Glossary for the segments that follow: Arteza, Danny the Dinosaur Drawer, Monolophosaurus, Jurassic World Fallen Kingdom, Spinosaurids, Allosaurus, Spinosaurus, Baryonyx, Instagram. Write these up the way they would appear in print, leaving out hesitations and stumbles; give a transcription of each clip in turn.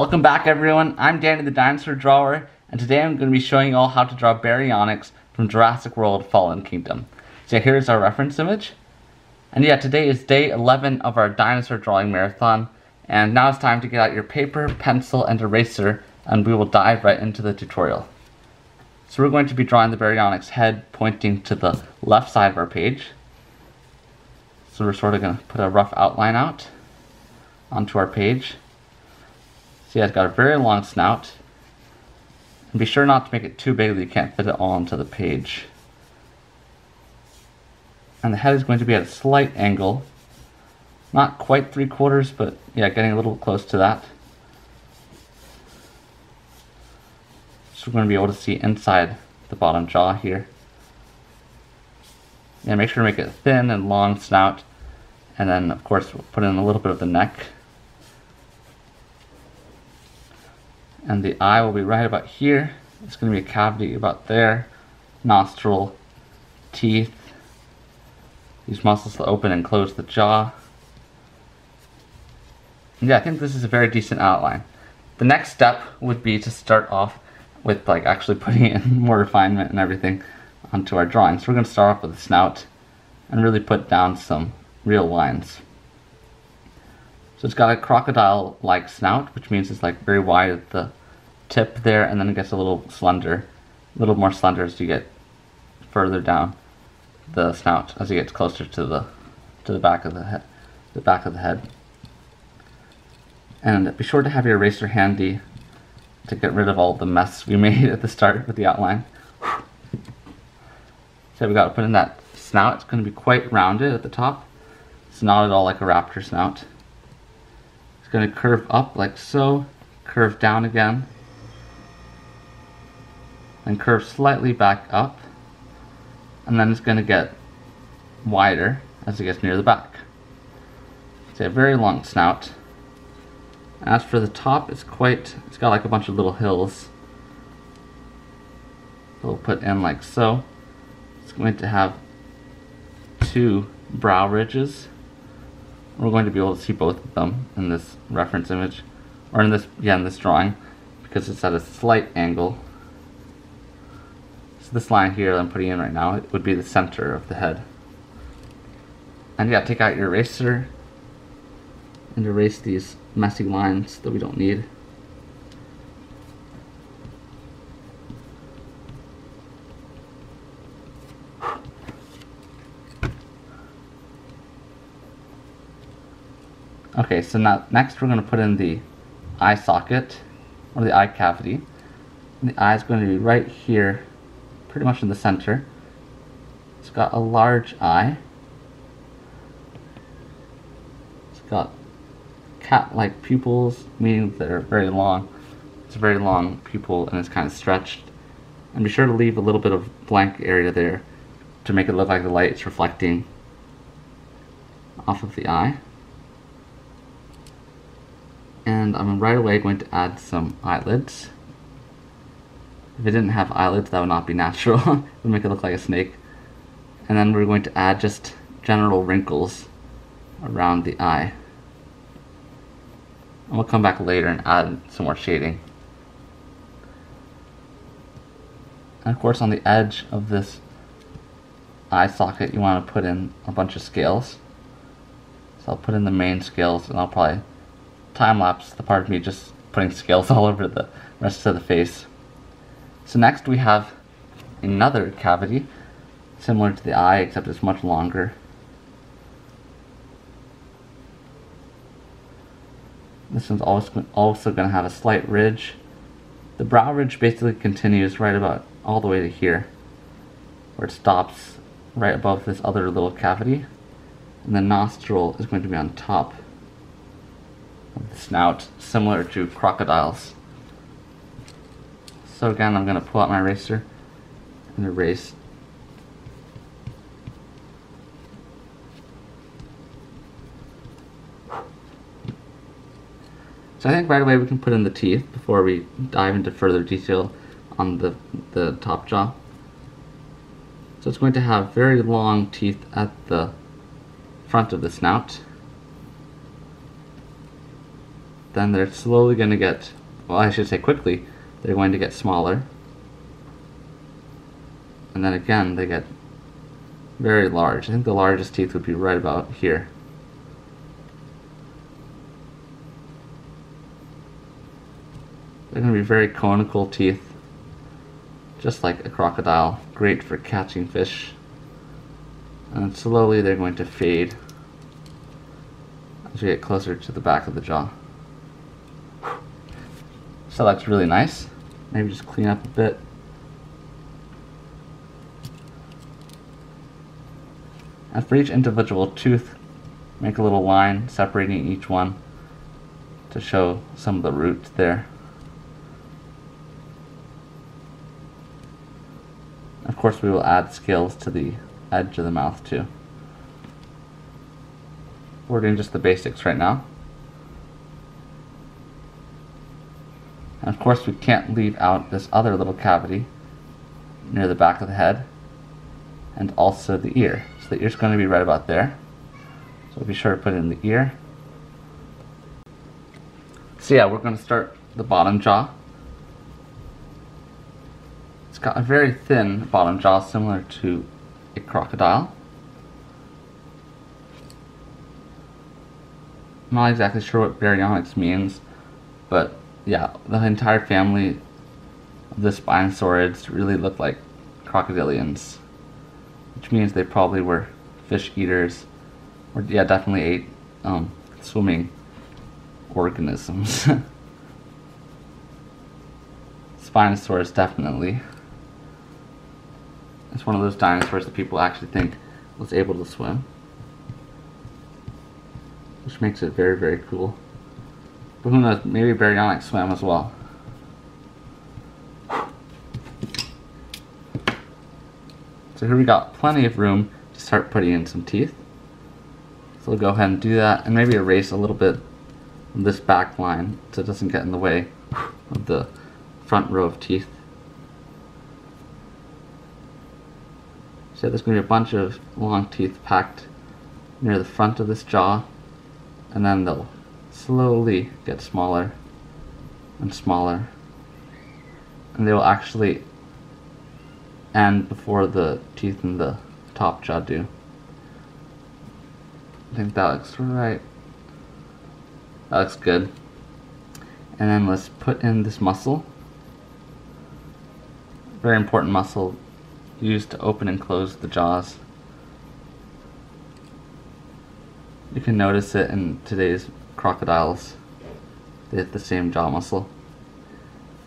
Welcome back everyone, I'm Danny the Dinosaur Drawer, and today I'm going to be showing you all how to draw Baryonyx from Jurassic World Fallen Kingdom. So here's our reference image. And yeah, today is day 11 of our dinosaur drawing marathon, and now it's time to get out your paper, pencil, and eraser, and we will dive right into the tutorial. So we're going to be drawing the Baryonyx head pointing to the left side of our page. So we're sort of going to put a rough outline out onto our page. So yeah, it's got a very long snout. And be sure not to make it too big that you can't fit it all onto the page. And the head is going to be at a slight angle. Not quite 3/4, but yeah, getting a little close to that. So we're going to be able to see inside the bottom jaw here. And make sure to make it thin and long snout. And then, of course, we'll put in a little bit of the neck. And the eye will be right about here. It's going to be a cavity about there. Nostril, teeth. These muscles will open and close the jaw. And yeah, I think this is a very decent outline. The next step would be to start off with like actually putting in more refinement and everything onto our drawing. So we're going to start off with the snout and really put down some real lines. So it's got a crocodile-like snout, which means it's like very wide at the tip there, and then it gets a little slender, a little more slender as you get further down the snout, as it gets closer to the back of the head, And be sure to have your eraser handy to get rid of all the mess we made at the start with the outline. So we got to put in that snout. It's going to be quite rounded at the top. It's not at all like a raptor snout. It's going to curve up like so, curve down again, and curve slightly back up, and then it's going to get wider as it gets near the back. It's a very long snout. As for the top, it's got like a bunch of little hills. We'll put in like so. It's going to have two brow ridges. We're going to be able to see both of them in this reference image, or in this drawing, because it's at a slight angle. So this line here that I'm putting in right now, it would be the center of the head. And yeah, take out your eraser and erase these messy lines that we don't need. Okay, so now next we're going to put in the eye socket, or the eye cavity. And the eye is going to be right here, pretty much in the center. It's got a large eye. It's got cat-like pupils, meaning they're very long. It's a very long pupil and it's kind of stretched. And be sure to leave a little bit of blank area there to make it look like the light is reflecting off of the eye. And I'm right away going to add some eyelids. If it didn't have eyelids, that would not be natural. It would make it look like a snake. And then we're going to add just general wrinkles around the eye. And we'll come back later and add some more shading. And of course, on the edge of this eye socket, you want to put in a bunch of scales. So I'll put in the main scales, and I'll probably time-lapse the part of me just putting scales all over the rest of the face. So next we have another cavity similar to the eye, except it's much longer. This one's also going to have a slight ridge. The brow ridge basically continues right about all the way to here, where it stops right above this other little cavity, and the nostril is going to be on top of the snout, similar to crocodiles. So again, I'm going to pull out my eraser and erase. So I think right away we can put in the teeth before we dive into further detail on the top jaw. So it's going to have very long teeth at the front of the snout. then they're slowly going to get, well, I should say quickly, they're going to get smaller. And then again, they get very large. I think the largest teeth would be right about here. They're going to be very conical teeth, just like a crocodile, great for catching fish. And slowly they're going to fade as we get closer to the back of the jaw. So that's really nice. Maybe just clean up a bit. And for each individual tooth, make a little line separating each one to show some of the root there. Of course, we will add scales to the edge of the mouth too. We're doing just the basics right now. And of course, we can't leave out this other little cavity near the back of the head, and also the ear. So the ear's going to be right about there. So be sure to put it in the ear. So yeah, we're going to start the bottom jaw. It's got a very thin bottom jaw, similar to a crocodile. I'm not exactly sure what Baryonyx means, but yeah, the entire family of the Spinosaurids really look like crocodilians, which means they probably were fish eaters, or yeah, definitely ate swimming organisms. Spinosaurus, definitely. It's one of those dinosaurs that people actually think was able to swim, which makes it very, very cool. But who knows, maybe Baryonyx swam as well. So here we got plenty of room to start putting in some teeth. So we'll go ahead and do that, and maybe erase a little bit of this back line so it doesn't get in the way of the front row of teeth. So there's going to be a bunch of long teeth packed near the front of this jaw, and then they'll slowly get smaller and smaller, and they will actually and before the teeth in the top jaw do. I think that looks right. That looks good. And then let's put in this muscle. Very important muscle used to open and close the jaws. You can notice it in today's crocodiles. They have the same jaw muscle.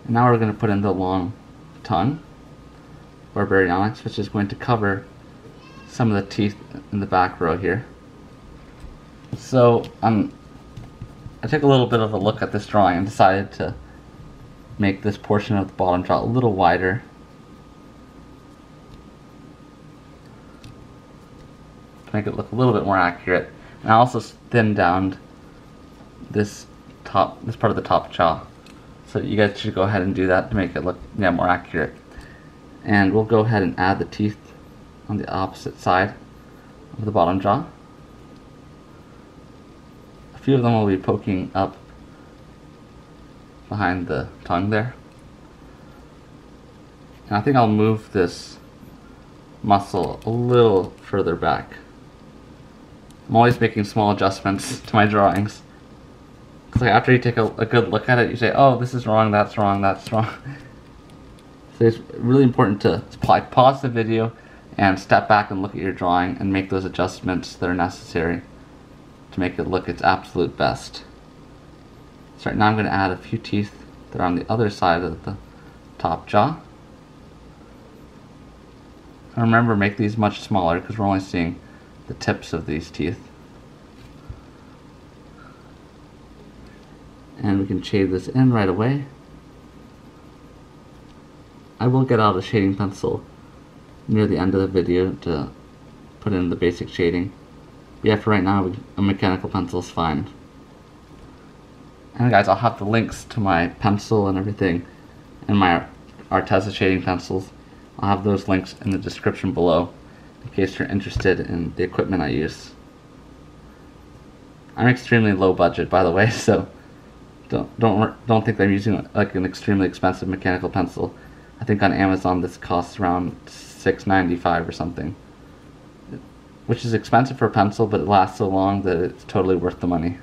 And now we're going to put in the long tongue, or Baryonyx, which is going to cover some of the teeth in the back row here. So I took a little bit of a look at this drawing and decided to make this portion of the bottom jaw a little wider. To make it look a little bit more accurate. And I also thinned down this part of the top jaw. So you guys should go ahead and do that to make it look more accurate. And we'll go ahead and add the teeth on the opposite side of the bottom jaw. A few of them will be poking up behind the tongue there. And I think I'll move this muscle a little further back. I'm always making small adjustments to my drawings. Because like after you take a good look at it, you say, oh, this is wrong, that's wrong, that's wrong. So it's really important to pause the video and step back and look at your drawing and make those adjustments that are necessary to make it look its absolute best. So right now I'm going to add a few teeth that are on the other side of the top jaw. And remember, make these much smaller because we're only seeing the tips of these teeth. And we can shade this in right away. I will get out a shading pencil near the end of the video to put in the basic shading. But yeah, for right now, a mechanical pencil is fine. And guys, I'll have the links to my pencil and everything, and my Arteza shading pencils. I'll have those links in the description below, in case you're interested in the equipment I use. I'm extremely low budget, by the way, so don't think I'm using like an extremely expensive mechanical pencil. I think on Amazon this costs around $6.95 or something, which is expensive for a pencil, but it lasts so long that it's totally worth the money.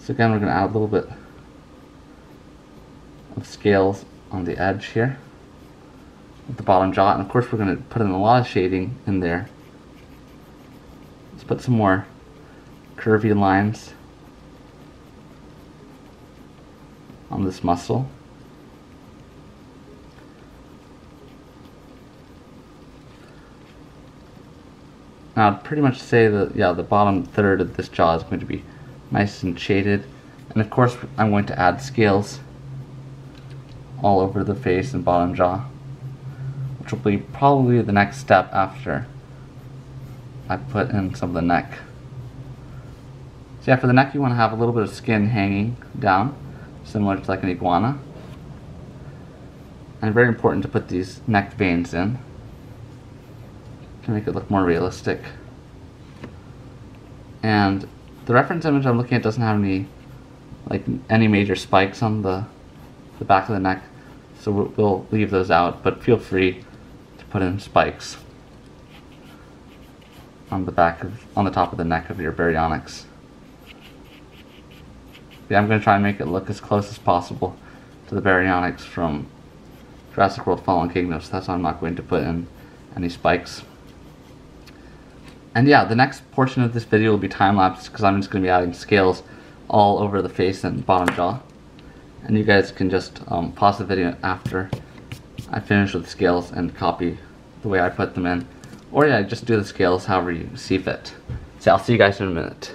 So again, we're going to add a little bit of scales on the edge here at the bottom jaw, and of course we're going to put in a lot of shading in there. Let's put some more curvy lines on this muscle. Now I'd pretty much say that, yeah, the bottom third of this jaw is going to be nice and shaded, and of course I'm going to add scales all over the face and bottom jaw, which will be probably the next step after I put in some of the neck. So yeah, for the neck you want to have a little bit of skin hanging down, similar to like an iguana. And very important to put these neck veins in to make it look more realistic. And the reference image I'm looking at doesn't have any major spikes on the back of the neck, so we'll leave those out, but feel free to put in spikes on the back of, on the top of the neck of your Baryonyx. Yeah, I'm going to try and make it look as close as possible to the Baryonyx from Jurassic World Fallen Kingdom, so that's why I'm not going to put in any spikes. And yeah, the next portion of this video will be time-lapse, because I'm just going to be adding scales all over the face and bottom jaw. And you guys can just pause the video after I finish with the scales and copy the way I put them in. Or yeah, just do the scales however you see fit. So I'll see you guys in a minute.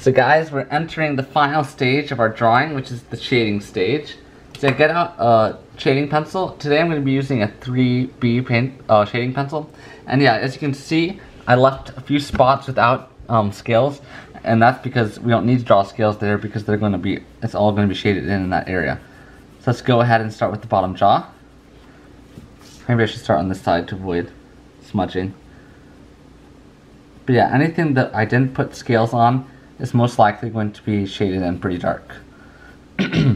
So guys, we're entering the final stage of our drawing, which is the shading stage. So get out a shading pencil. Today I'm going to be using a 3B paint, shading pencil. And yeah, as you can see, I left a few spots without scales. And that's because we don't need to draw scales there, because they're going to be, it's all going to be shaded in that area. So let's go ahead and start with the bottom jaw. Maybe I should start on this side to avoid smudging. But yeah, anything that I didn't put scales on is most likely going to be shaded and pretty dark. And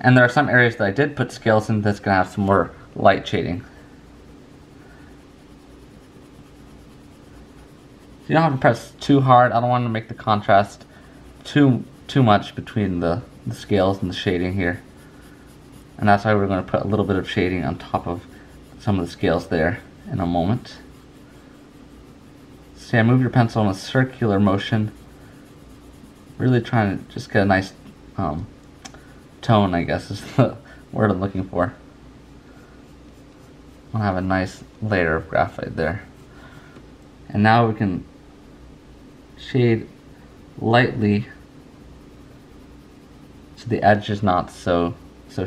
there are some areas that I did put scales in that's going to have some more light shading. So you don't have to press too hard. I don't want to make the contrast too much between the scales and the shading here. And that's why we're going to put a little bit of shading on top of some of the scales there in a moment. So yeah, move your pencil in a circular motion. Really trying to just get a nice tone, I guess, is the word I'm looking for. I'll have a nice layer of graphite there. And now we can shade lightly so the edge is not so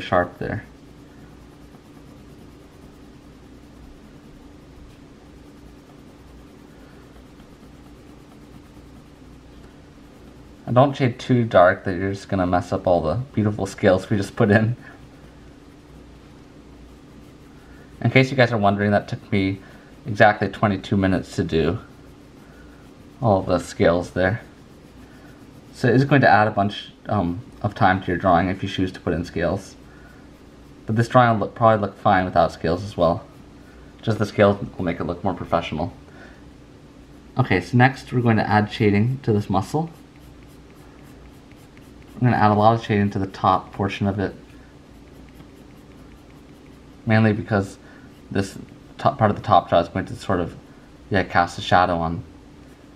sharp there. And don't shade too dark that you're just going to mess up all the beautiful scales we just put in. In case you guys are wondering, that took me exactly 22 minutes to do all the scales there. So it is going to add a bunch of time to your drawing if you choose to put in scales. But this drawing will probably look fine without scales as well. Just the scales will make it look more professional. Okay, so next we're going to add shading to this muscle. I'm going to add a lot of shading to the top portion of it. Mainly because this top part of the top jaw is going to sort of, yeah, cast a shadow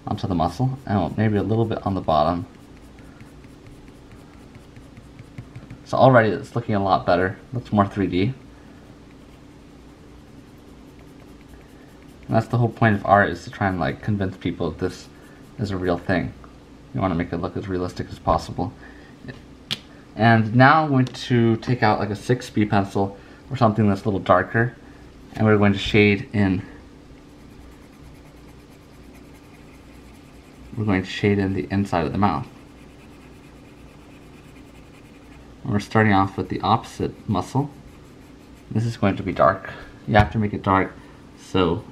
onto the muscle, and maybe a little bit on the bottom. So already it's looking a lot better. Looks more 3D. And that's the whole point of art, is to try and like convince people that this is a real thing. You want to make it look as realistic as possible. And now I'm going to take out like a 6B pencil or something that's a little darker, and we're going to shade in. We're going to shade in the inside of the mouth. We're starting off with the opposite muscle. This is going to be dark. You have to make it dark, so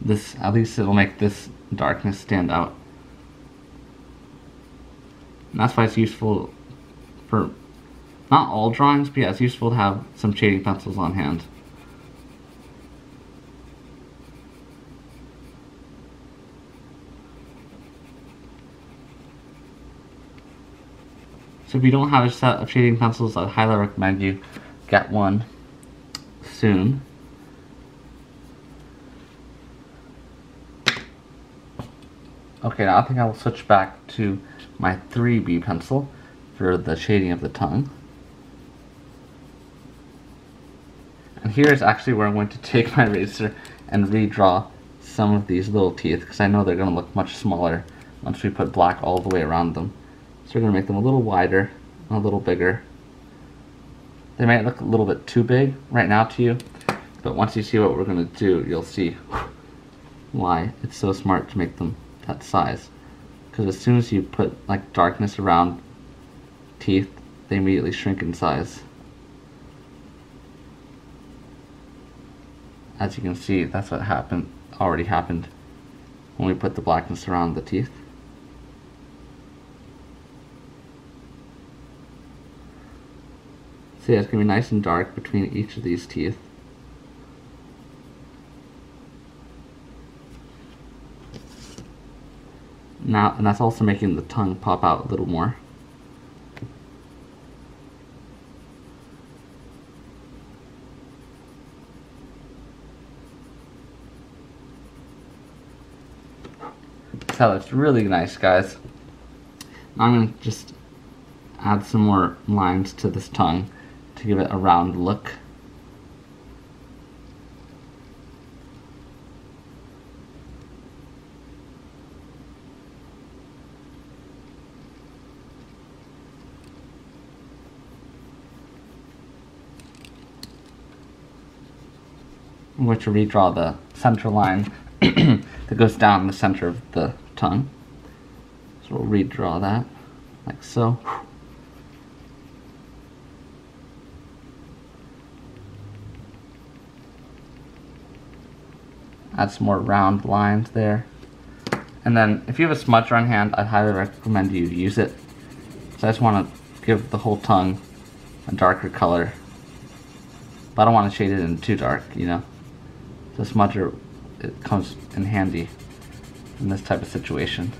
this, at least it'll make this darkness stand out. And that's why it's useful for not all drawings, but yeah, it's useful to have some shading pencils on hand. So if you don't have a set of shading pencils, I'd highly recommend you get one soon. Okay, now I think I will switch back to my 3B pencil for the shading of the tongue. And here is actually where I'm going to take my eraser and redraw some of these little teeth, because I know they're going to look much smaller once we put black all the way around them. So we're going to make them a little wider and a little bigger. They might look a little bit too big right now to you, but once you see what we're going to do, you'll see why it's so smart to make them that size. Because as soon as you put like darkness around teeth, they immediately shrink in size. As you can see, that's what happened, already happened when we put the blackness around the teeth. So yeah, it's going to be nice and dark between each of these teeth. Now, and that's also making the tongue pop out a little more. So it's really nice, guys. Now I'm going to just add some more lines to this tongue to give it a round look. I'm going to redraw the center line that goes down the center of the tongue. So we'll redraw that, like so. Add some more round lines there. And then if you have a smudger on hand, I'd highly recommend you use it. So I just want to give the whole tongue a darker color. But I don't want to shade it in too dark, you know. The smudger, it comes in handy in this type of situation.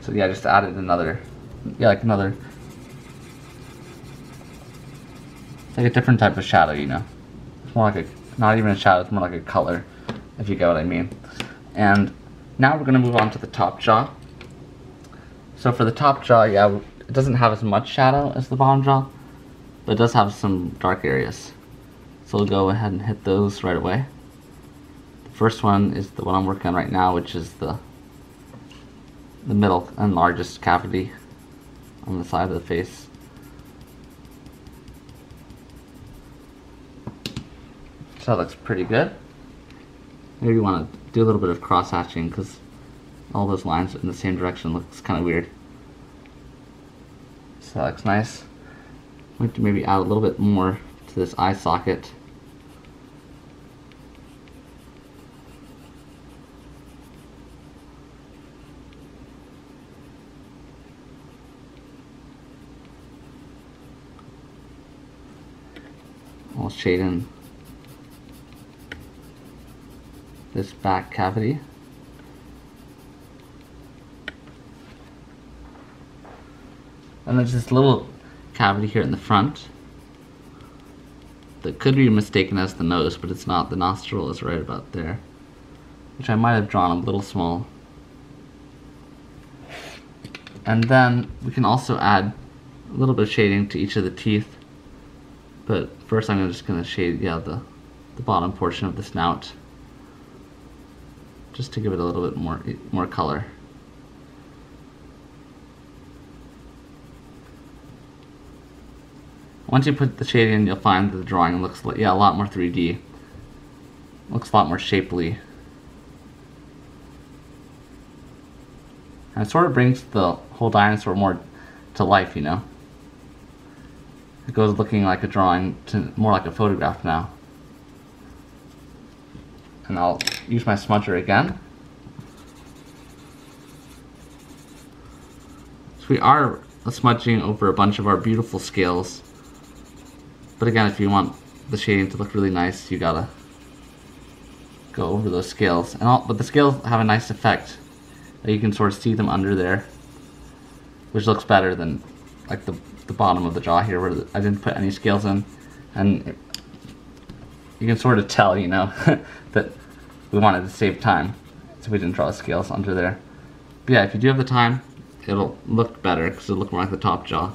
So yeah, I just added another, yeah, like another, it's like a different type of shadow, you know. It's more like a, not even a shadow, it's more like a color, if you get what I mean. And now we're going to move on to the top jaw. So for the top jaw, yeah, it doesn't have as much shadow as the bottom jaw, but it does have some dark areas. So we'll go ahead and hit those right away. The first one is the one I'm working on right now, which is the middle and largest cavity on the side of the face. So that looks pretty good. Maybe you want to do a little bit of cross-hatching, because all those lines in the same direction looks kind of weird. So that looks nice. I'm going to maybe add a little bit more to this eye socket. straight in this back cavity. And there's this little cavity here in the front that could be mistaken as the nose, but it's not. The nostril is right about there, which I might have drawn a little small. And then we can also add a little bit of shading to each of the teeth, but first I'm just going to shade the bottom portion of the snout, just to give it a little bit more color. Once you put the shading in, you'll find that the drawing looks like, a lot more 3D. Looks a lot more shapely. And it sort of brings the whole dinosaur more to life, you know? It goes looking like a drawing to more like a photograph now. And I'll use my smudger again. So we are smudging over a bunch of our beautiful scales. But again, if you want the shading to look really nice, you gotta go over those scales. But the scales have a nice effect. You can sort of see them under there, which looks better than like the bottom of the jaw here, where I didn't put any scales in. And you can sort of tell, you know, that we wanted to save time, so we didn't draw scales under there. But yeah, if you do have the time, it'll look better because it'll look more like the top jaw,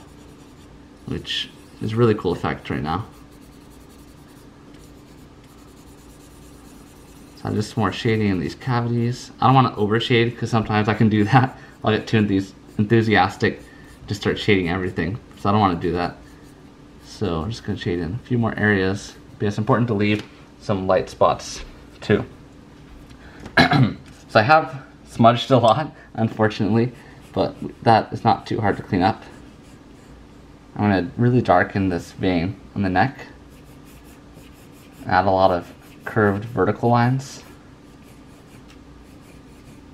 which is a really cool effect right now. So I'm just more shading in these cavities. I don't want to overshade because sometimes I can do that. I'll get too enthusiastic to start shading everything. So I don't want to do that. So I'm just going to shade in a few more areas. But it's important to leave some light spots too. So I have smudged a lot, unfortunately, but that is not too hard to clean up. I'm going to really darken this vein on the neck, add a lot of curved vertical lines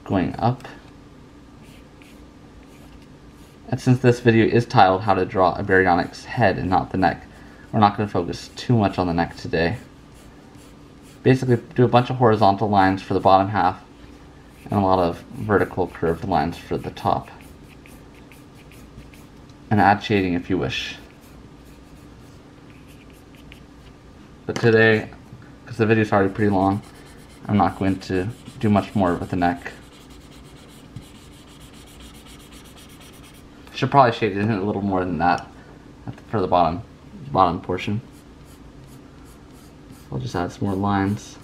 going up. And since this video is titled How to Draw a Baryonyx Head and Not the Neck, we're not going to focus too much on the neck today. Basically do a bunch of horizontal lines for the bottom half and a lot of vertical curved lines for the top. And add shading if you wish. But today, because the video is already pretty long, I'm not going to do much more with the neck. Should probably shade it in a little more than that for the bottom portion. I'll just add some more lines.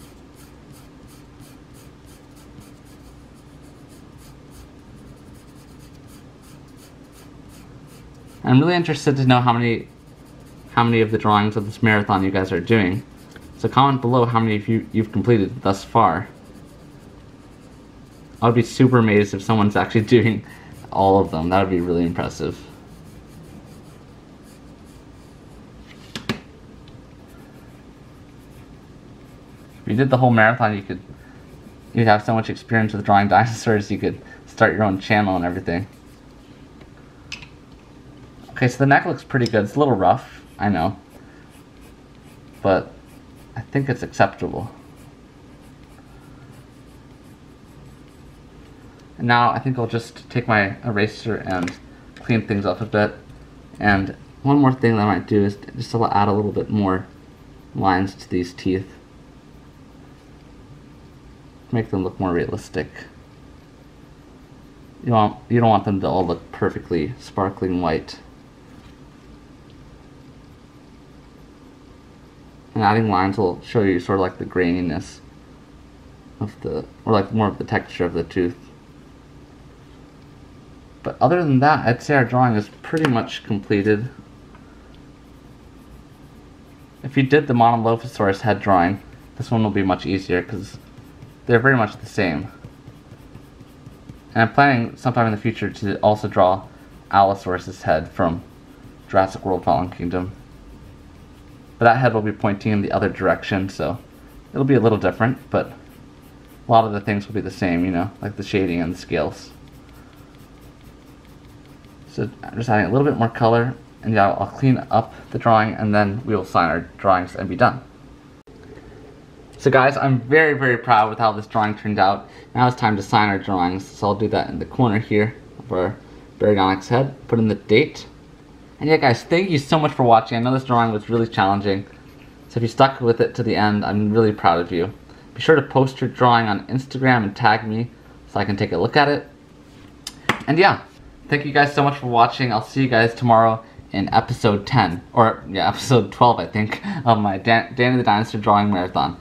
I'm really interested to know how many of the drawings of this marathon you guys are doing. So comment below how many of you've completed thus far. I would be super amazed if someone's actually doing all of them. That would be really impressive. If you did the whole marathon, you'd have so much experience with drawing dinosaurs, you could start your own channel and everything. Okay, so the neck looks pretty good. It's a little rough, I know, but I think it's acceptable. And now I think I'll just take my eraser and clean things up a bit. And one more thing that I might do is just add a little bit more lines to these teeth. Make them look more realistic. You don't want them to all look perfectly sparkling white. And adding lines will show you sort of like the graininess of the, or like more of the texture of the tooth. But other than that, I'd say our drawing is pretty much completed. If you did the Monolophosaurus head drawing, this one will be much easier because they're very much the same. And I'm planning sometime in the future to also draw Allosaurus' head from Jurassic World Fallen Kingdom. But that head will be pointing in the other direction, so it'll be a little different, but a lot of the things will be the same, you know, like the shading and the scales. So I'm just adding a little bit more color and now I'll clean up the drawing and then we will sign our drawings and be done. So guys, I'm very, very proud with how this drawing turned out. Now it's time to sign our drawings, so I'll do that in the corner here of our Baryonyx head, put in the date. And yeah guys, thank you so much for watching. I know this drawing was really challenging, so if you stuck with it to the end, I'm really proud of you. Be sure to post your drawing on Instagram and tag me so I can take a look at it. And yeah, thank you guys so much for watching. I'll see you guys tomorrow in episode 10, or yeah, episode 12 I think, of my Danny the Dinosaur Drawing Marathon.